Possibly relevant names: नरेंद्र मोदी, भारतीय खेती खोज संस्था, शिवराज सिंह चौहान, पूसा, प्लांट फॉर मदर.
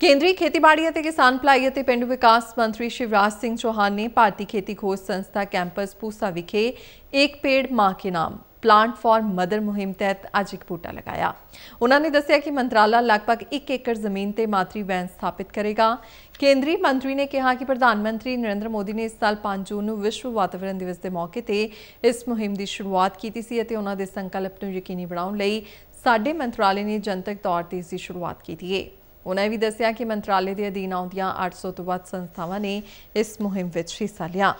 केंद्रीय खेतीबाड़ी तथा किसान भलाई तथा पेंडू विकास मंत्री शिवराज सिंह चौहान ने भारतीय खेती खोज संस्था कैंपस पूसा विखे एक पेड़ मां के नाम प्लांट फॉर मदर मुहिम तहत आज एक बूटा लगाया। उन्होंने दस्या कि मंत्रालय लगभग 1 एकड़ जमीन ते मातृ वैन स्थापित करेगा। केंद्रीय मंत्री ने कहा कि प्रधानमंत्री नरेंद्र मोदी ने इस साल 5 जून विश्व वातावरण दिवस के मौके पर इस मुहिम की शुरुआत की सी। उन्होंने संकल्प को यकीनी बनाने लई साडे मंत्रालय ने जनतक तौर पर इसकी शुरुआत की है। उन्हें भी दस्या कि मंत्रालय के अधीन आउंदियां 800 तो वध संस्थावां ने इस मुहिम में हिस्सा लिया।